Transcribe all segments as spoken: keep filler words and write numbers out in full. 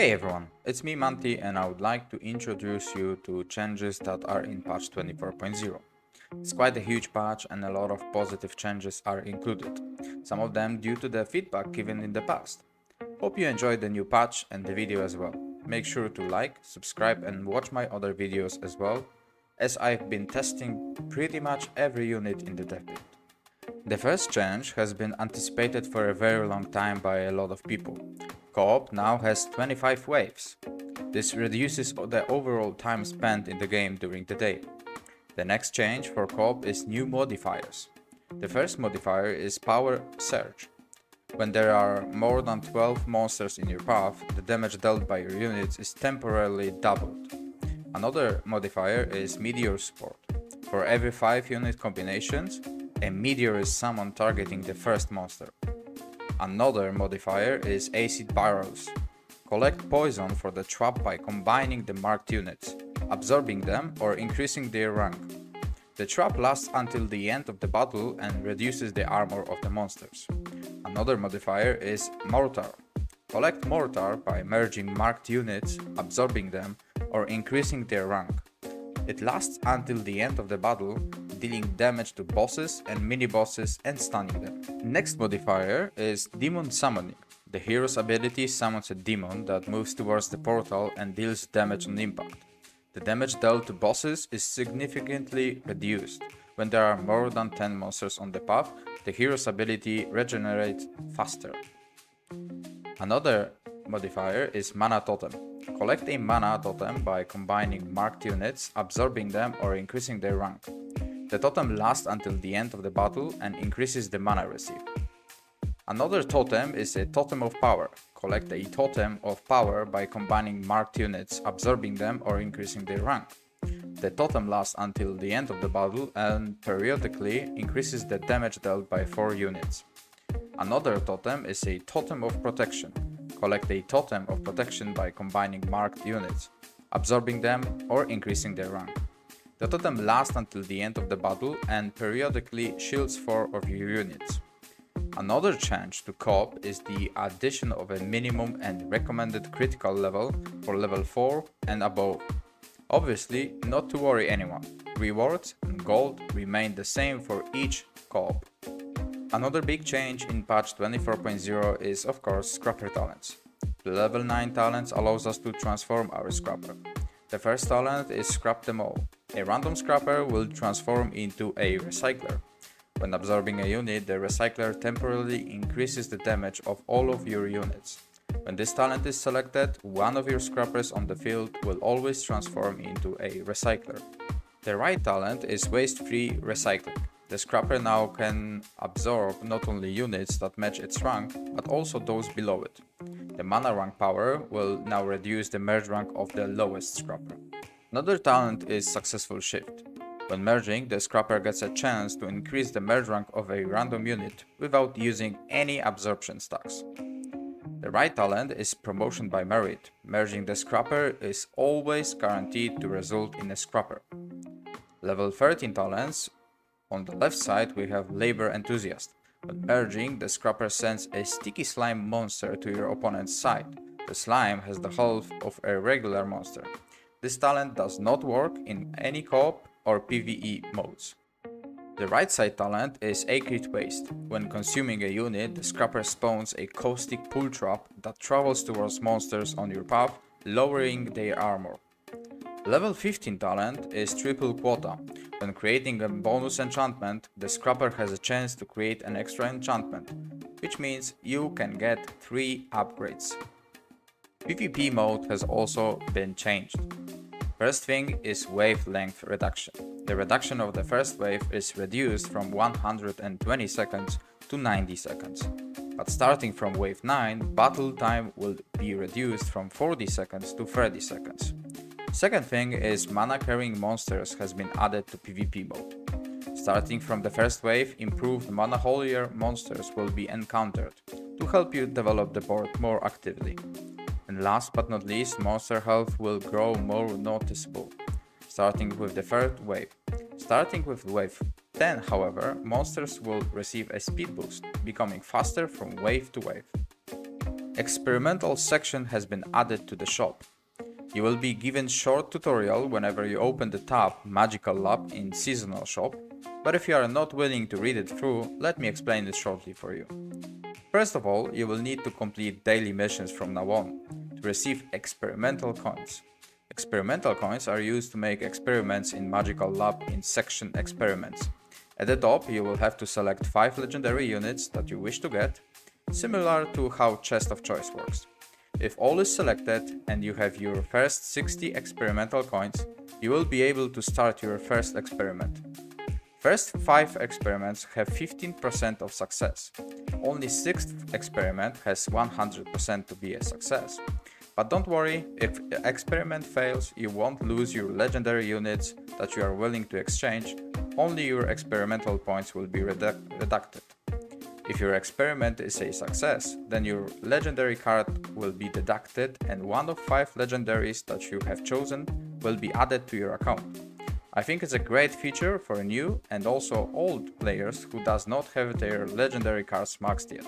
Hey everyone, it's me Manty and I would like to introduce you to changes that are in patch twenty-four point zero. It's quite a huge patch and a lot of positive changes are included, some of them due to the feedback given in the past. Hope you enjoyed the new patch and the video as well. Make sure to like, subscribe and watch my other videos as well, as I've been testing pretty much every unit in the deck build. The first change has been anticipated for a very long time by a lot of people. Co-op now has twenty-five waves. This reduces the overall time spent in the game during the day. The next change for co-op is new modifiers. The first modifier is Power Surge. When there are more than twelve monsters in your path, the damage dealt by your units is temporarily doubled. Another modifier is Meteor Support. For every five unit combinations, a meteor is summoned targeting the first monster. Another modifier is Acid Barrels. Collect poison for the trap by combining the marked units, absorbing them or increasing their rank. The trap lasts until the end of the battle and reduces the armor of the monsters. Another modifier is Mortar. Collect Mortar by merging marked units, absorbing them or increasing their rank. It lasts until the end of the battle, dealing damage to bosses and mini-bosses and stunning them. Next modifier is Demon Summoning. The hero's ability summons a demon that moves towards the portal and deals damage on impact. The damage dealt to bosses is significantly reduced. When there are more than ten monsters on the path, the hero's ability regenerates faster. Another modifier is Mana Totem. Collect a Mana Totem by combining marked units, absorbing them or increasing their rank. The totem lasts until the end of the battle and increases the mana received. Another totem is a Totem of Power. Collect a Totem of Power by combining marked units, absorbing them or increasing their rank. The totem lasts until the end of the battle and periodically increases the damage dealt by four units. Another totem is a Totem of Protection. Collect a Totem of Protection by combining marked units, absorbing them or increasing their rank. The totem lasts until the end of the battle and periodically shields four of your units. Another change to co-op is the addition of a minimum and recommended critical level for level four and above. Obviously, not to worry anyone, rewards and gold remain the same for each co-op. Another big change in patch twenty-four point zero is of course Scrapper talents. The level nine talents allows us to transform our Scrapper. The first talent is Scrap Them All. A random Scrapper will transform into a Recycler. When absorbing a unit, the Recycler temporarily increases the damage of all of your units. When this talent is selected, one of your Scrappers on the field will always transform into a Recycler. The right talent is Waste-Free Recycling. The Scrapper now can absorb not only units that match its rank, but also those below it. The mana rank power will now reduce the merge rank of the lowest Scrapper. Another talent is Successful Shift. When merging, the Scrapper gets a chance to increase the merge rank of a random unit without using any absorption stacks. The right talent is Promotion by Merit. Merging the Scrapper is always guaranteed to result in a Scrapper. Level thirteen talents. On the left side we have Labor Enthusiast. When merging, the Scrapper sends a sticky slime monster to your opponent's side. The slime has the health of a regular monster. This talent does not work in any co-op or PvE modes. The right side talent is Acrid Waste. When consuming a unit, the Scrapper spawns a caustic pool trap that travels towards monsters on your path, lowering their armor. Level fifteen talent is Triple Quota. When creating a bonus enchantment, the Scrapper has a chance to create an extra enchantment, which means you can get three upgrades. PvP mode has also been changed. First thing is wavelength reduction. The reduction of the first wave is reduced from one hundred twenty seconds to ninety seconds. But starting from wave nine, battle time will be reduced from forty seconds to thirty seconds. Second thing is mana carrying monsters has been added to PvP mode. Starting from the first wave, improved mana holier monsters will be encountered to help you develop the board more actively. And last but not least, monster health will grow more noticeable, starting with the third wave. Starting with wave ten, however, monsters will receive a speed boost, becoming faster from wave to wave. experimental section has been added to the shop. You will be given short tutorial whenever you open the tab Magical Lab in Seasonal Shop, but if you are not willing to read it through, let me explain it shortly for you. First of all, you will need to complete daily missions from now on, to receive experimental coins. Experimental coins are used to make experiments in Magical Lab in Section Experiments. At the top, you will have to select five legendary units that you wish to get, similar to how Chest of Choice works. If all is selected and you have your first sixty experimental coins, you will be able to start your first experiment. First five experiments have fifteen percent of success. Only sixth experiment has one hundred percent to be a success. But don't worry, if the experiment fails, you won't lose your legendary units that you are willing to exchange, only your experimental points will be redu- deducted. If your experiment is a success, then your legendary card will be deducted and one of five legendaries that you have chosen will be added to your account. I think it's a great feature for new and also old players who does not have their legendary cards maxed yet.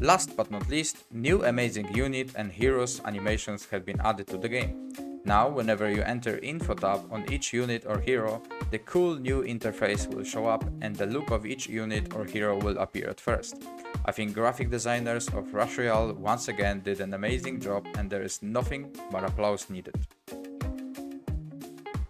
Last but not least, new amazing unit and heroes animations have been added to the game. Now, whenever you enter Info tab on each unit or hero, the cool new interface will show up and the look of each unit or hero will appear at first. I think graphic designers of Rush Royale once again did an amazing job and there is nothing but applause needed.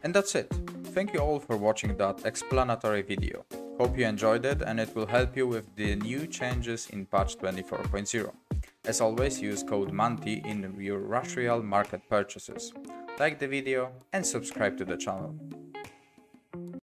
And that's it. Thank you all for watching that explanatory video. Hope you enjoyed it and it will help you with the new changes in patch twenty-four point zero. As always, use code Manty in your Rush Royale market purchases. Like the video and subscribe to the channel.